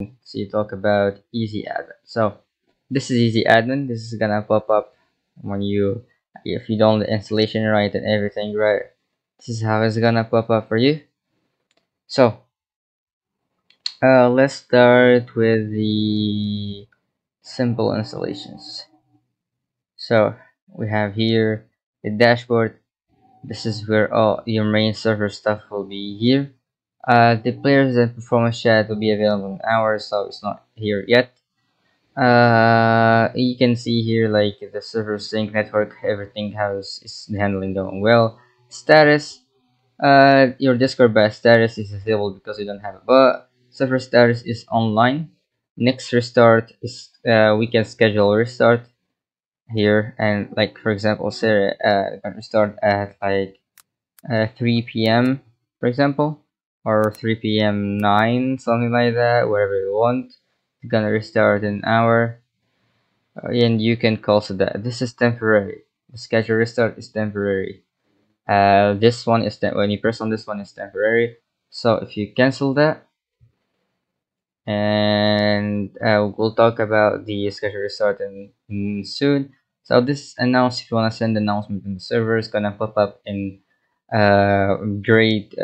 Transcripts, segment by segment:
So you talk about Easy Admin. So this is Easy Admin. This is gonna pop up when you, if you don't the installation right and everything right, this is how it's gonna pop up for you. So let's start with the simple installations. So we have here the dashboard. This is where all your main server stuff will be here. The players and performance chat will be available in hours, so it's not here yet. You can see here like the server sync network, everything has is handling going well. Status, your Discord batch status is disabled because you don't have a bot. Server status is online. Next restart is we can schedule restart here, and like for example Sarah can restart at like 3 p.m. for example, or 3 p.m. 9, something like that, wherever you want. It's gonna restart in an hour, and you can call so that this is temporary. The schedule restart is temporary. This one is when you press on this one is temporary. So if you cancel that, and we'll talk about the schedule restart in soon. So this announce, if you wanna send announcement in the server, it's gonna pop up in great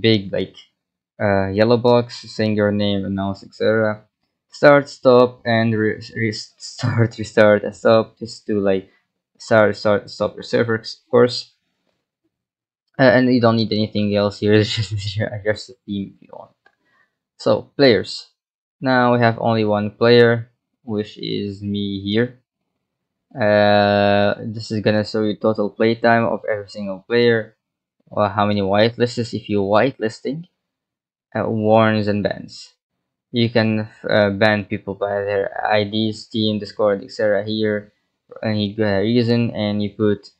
big like yellow box saying your name, announce, etc. Start, stop, and restart, restart, and stop. Just to like start, stop your server, of course. And you don't need anything else here. It's just the theme if you want. So players. Now we have only one player, which is me here. This is gonna show you total playtime of every single player. Or how many whitelists if you whitelisting, warns and bans. You can ban people by their IDs, team, Discord, etc. here, and you get a reason, and you put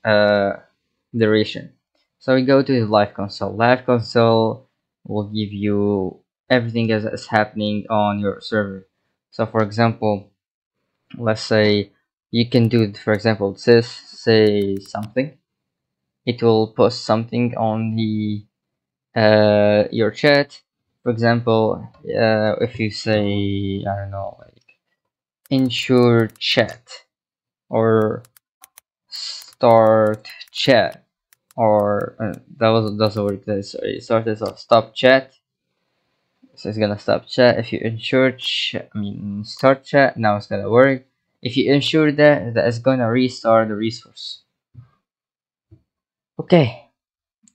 duration. So we go to the live console. Live console will give you everything that is happening on your server. So for example, let's say you can do, for example, sys say something. It will post something on the your chat. For example, if you say, I don't know, like ensure chat or start chat, or that doesn't work. Sorry, started off stop chat. So it's gonna stop chat. If you ensure start chat, now it's gonna work. If you ensure that, that is gonna restart the resource. Okay,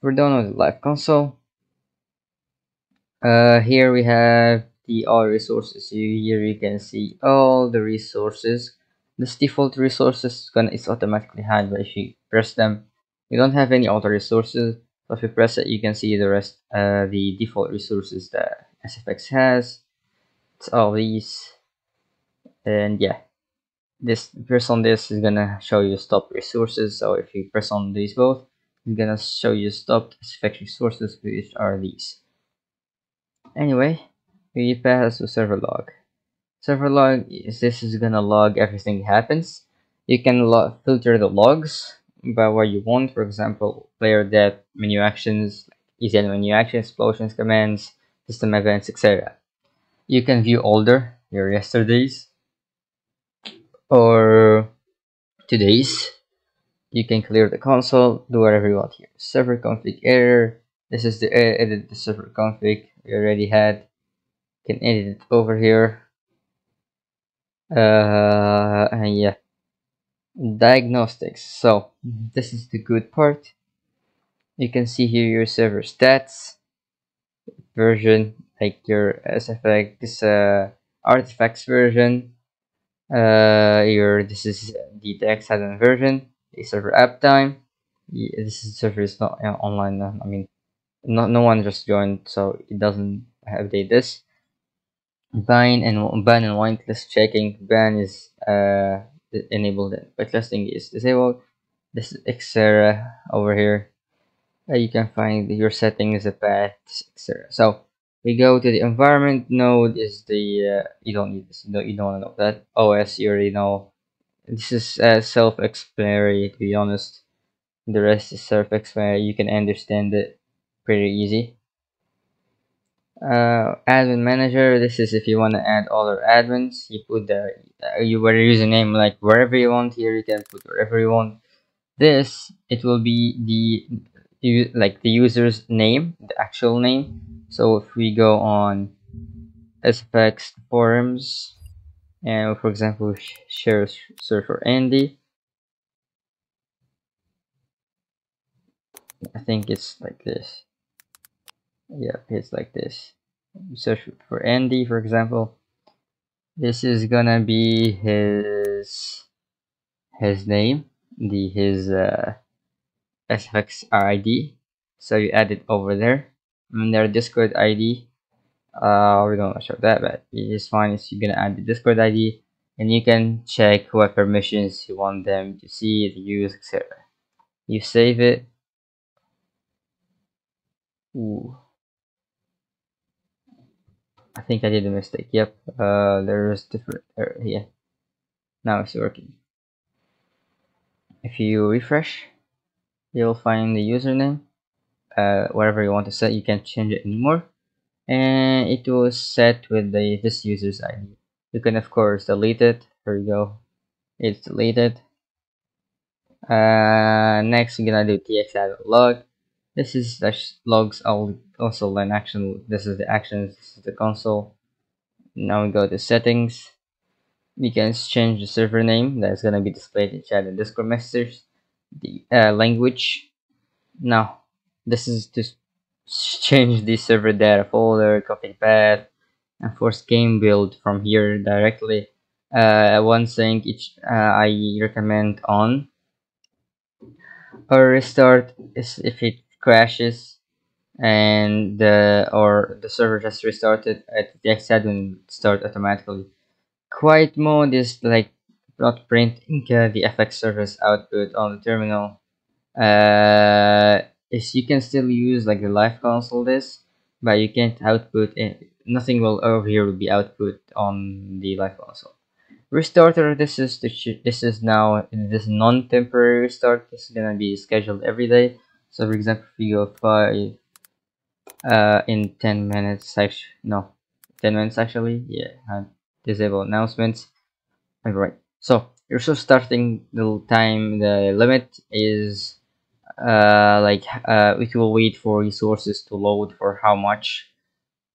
we're done with the live console. Here we have the all resources. Here you can see all the resources. This default resources is automatically hide, but if you press them, you don't have any other resources. So if you press it, you can see the rest, the default resources that SFX has. It's all these, and yeah. This press on this is gonna show you stop resources. So if you press on these both, I'm gonna show you stopped SFX resources, which are these. Anyway, we pass to server log. Server log is this is gonna log everything happens. You can filter the logs by what you want. For example, player death, menu actions, easy menu actions, explosions, commands, system events, etc. You can view older, your yesterdays or today's. You can clear the console, do whatever you want here. Server config error. This is the error, edit the server config we already had. You can edit it over here. And yeah. Diagnostics. So this is the good part. You can see here your server stats, version, like your SFX, this artifacts version. This is the txAdmin version. The server app time. Yeah, this server is not online. I mean, no one just joined, so it doesn't update this. Ban and whitelist checking. Ban is enabled. Whitelisting is disabled. This is etc. over here. You can find your settings, the path, etc. So we go to the environment node. Is the you don't need this. No, you don't know that. OS you already know. This is self-explanatory, to be honest. The rest is self-explanatory. You can understand it pretty easy. admin manager. This is if you want to add all your admins. You put the your username like wherever you want. Here you can put wherever you want. This, it will be the the user's name, the actual name. So if we go on SFX forums and for example share server Andy, I think it's like this. Yep, it's like this. Search for Andy, for example. This is gonna be his name, his SFXR ID. So you add it over there, and their Discord ID. We're gonna show that, but it is fine. So you're gonna add the Discord ID, and you can check what permissions you want them to see, to use, etc. You save it. Ooh. I think I did a mistake. Yep. There is different error here. Now it's working. If you refresh, you'll find the username. Whatever you want to set, you can't change it anymore, and it was set with this user's ID. You can of course delete it. Here we go. It's deleted. Next, we're gonna do txAdmin log. This is the logs also an action. This is the actions. This is the console. Now we go to settings. You can change the server name that's gonna be displayed in chat and Discord messages. The language. Now this is to change the server data folder, copy path, and force game build from here directly. One thing I recommend on or restart is if it crashes and the server just restarted, the txAdmin start automatically. Quiet mode is like not printing the FX service output on the terminal. Is you can still use like the live console this, but you can't output it. Nothing will over here will be output on the live console. Restarter, this is now this non-temporary restart. This is gonna be scheduled every day. So for example, if we go 10 minutes actually, disable announcements. Alright, so your starting the limit is it will wait for resources to load for how much.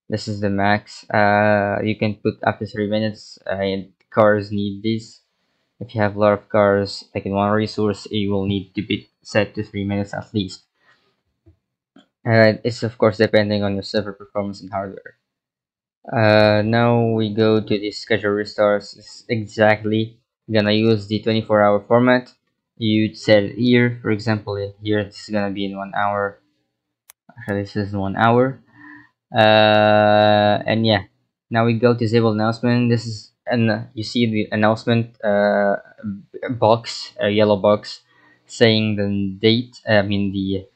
This is the max. You can put up to 3 minutes, and cars need this. If you have a lot of cars, like in one resource, it will need to be set to 3 minutes at least. It's of course depending on your server performance and hardware. Now we go to the schedule restarts. It's exactly, you're gonna use the 24-hour format. You'd set it here, for example, here this is gonna be in 1 hour. Actually, this is 1 hour. And yeah, now we go to disable announcement. This is, and you see the announcement box, a yellow box, saying the date. I mean the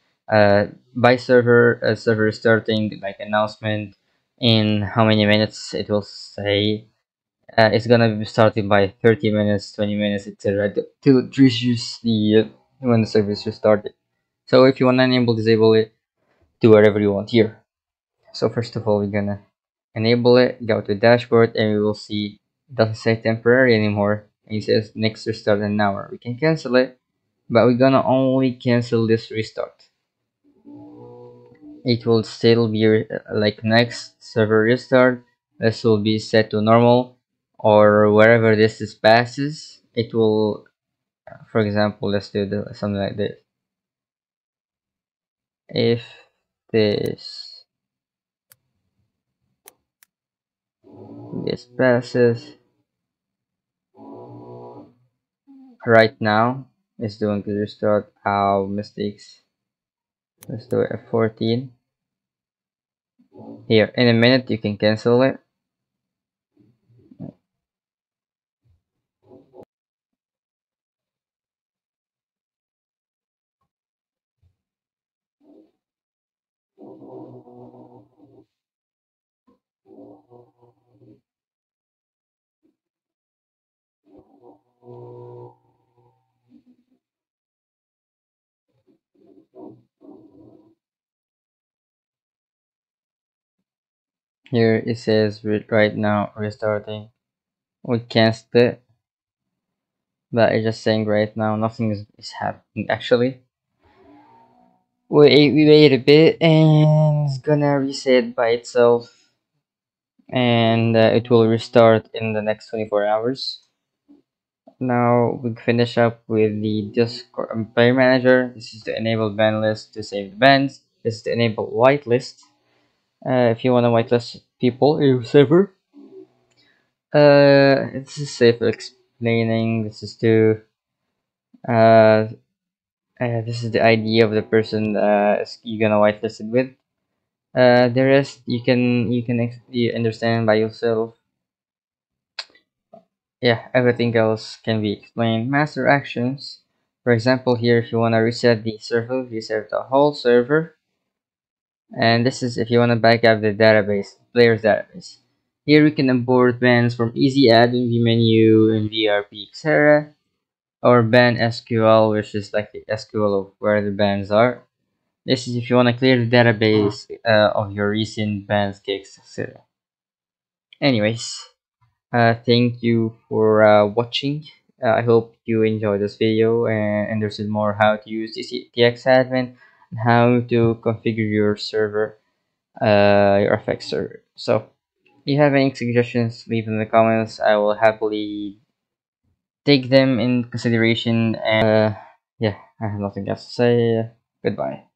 by server, server starting, like announcement, in how many minutes it will say. It's gonna be started by 30 minutes, 20 minutes, etc. till it reaches the when the service is started. So if you wanna enable, disable it, do whatever you want here. So first of all, we're gonna enable it. Go to dashboard, and we will see it doesn't say temporary anymore. It says next restart in an hour. We can cancel it, but we're gonna only cancel this restart. It will still be like next server restart. This will be set to normal, or wherever this is passes, it will, for example, let's do something like this. If this passes right now, it's doing the restart. Our mistakes. Let's do it at 14. Here, in a minute you can cancel it. Here it says right now restarting. We canceled it, but it's just saying right now nothing is happening. Actually, we wait a bit and it's gonna reset by itself, and it will restart in the next 24 hours. Now we finish up with the Discord player manager. This is to enable ban list to save the bans. This is to enable whitelist. If you want to whitelist people, you safer. This is safe explaining. This is to this is the ID of the person you're gonna whitelist it with. The rest you can understand by yourself. Yeah, everything else can be explained. Master actions, for example, here if you want to reset the server, reset the whole server. And this is if you want to back up the database, players database. Here we can import bans from Easy Admin, Vmenu, and VRP, etc. Or Band SQL, which is like the SQL of where the bans are. This is if you want to clear the database of your recent bans, kicks, etc. Anyways, thank you for watching. I hope you enjoyed this video and understood more how to use txAdmin. How to configure your server, your SFX server. So if you have any suggestions, leave them in the comments. I will happily take them in consideration, and yeah, I have nothing else to say. Goodbye.